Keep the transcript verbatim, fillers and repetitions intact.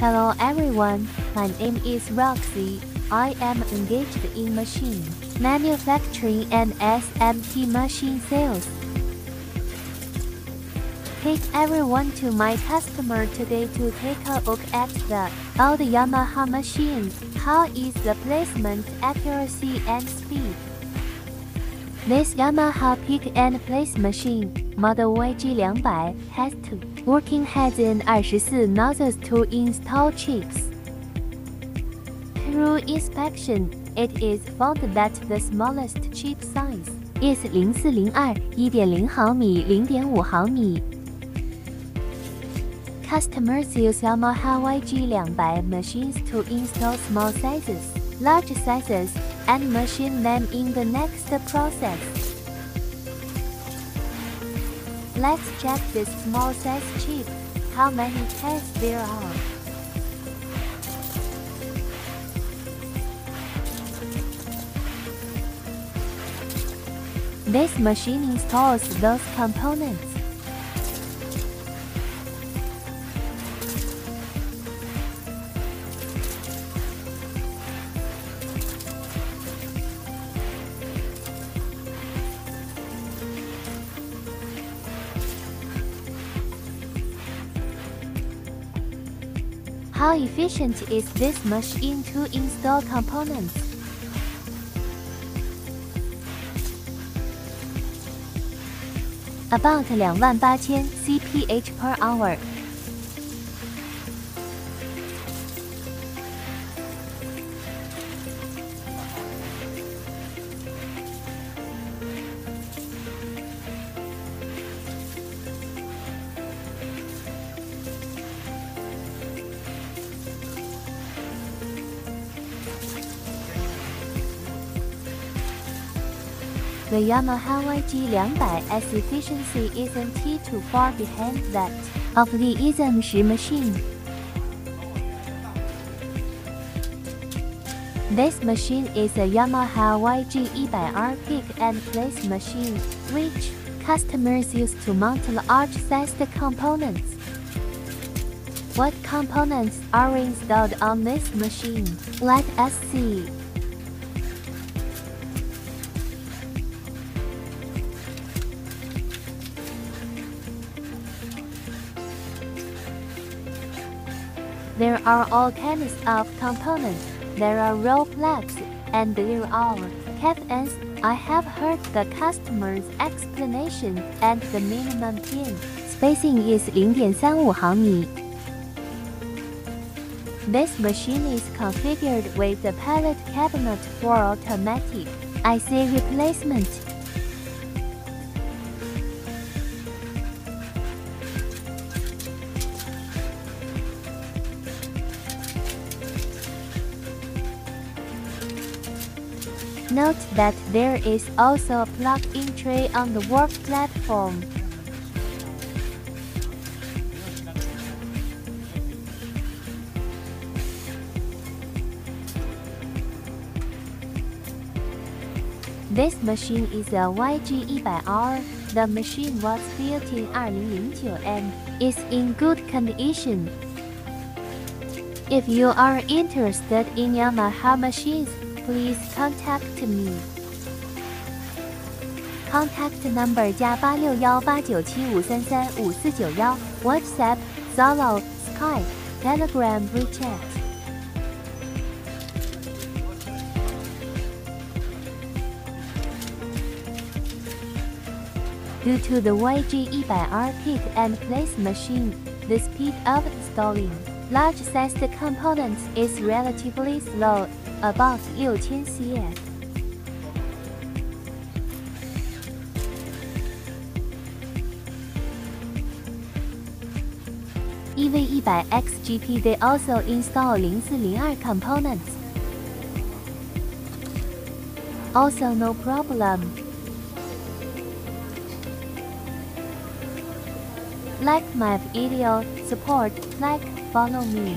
Hello everyone, my name is Roxy. I am engaged in machine manufacturing and S M T machine sales. Take everyone to my customer today to take a look at the old Yamaha machine. How is the placement, accuracy and speed? This Yamaha pick and place machine, model Y G one hundred has two working heads and twenty-four nozzles to install chips. Through inspection, it is found that the smallest chip size is zero point zero two, one point zero毫米, zero point five毫米. Customers use Yamaha Y G one hundred machines to install small sizes, large sizes, and machine them in the next process. Let's check this small size chip, how many heads there are. This machine installs those components. How efficient is this machine to install components? About two thousand eight hundred C P H per hour. The Yamaha Y G one hundred S efficiency isn't too far behind that of the Y S M ten machine. This machine is a Yamaha Y G one hundred R pick and place machine, which customers use to mount large-sized components. What components are installed on this machine? Let us see. There are all kinds of components. There are roll plugs, and there are cap ends. I have heard the customer's explanation, and the minimum pin spacing is zero point three five millimeters. This machine is configured with a pallet cabinet for automatic I C replacement. Note that there is also a plug-in tray on the work platform. This machine is a Y G one hundred R. The machine was built in two thousand nine and is in good condition. If you are interested in Yamaha machines, please contact me. Contact number:加八六幺八九七五三三五四九幺 WhatsApp, Zalo, Skype, Telegram, WeChat. Due to the Y G one hundred R pick and place machine, the speed of installing large-sized components is relatively slow, about six thousand C F. Y V one hundred X G P, they also install zero point four zero two components. Also no problem. Like my video, support, like, follow me.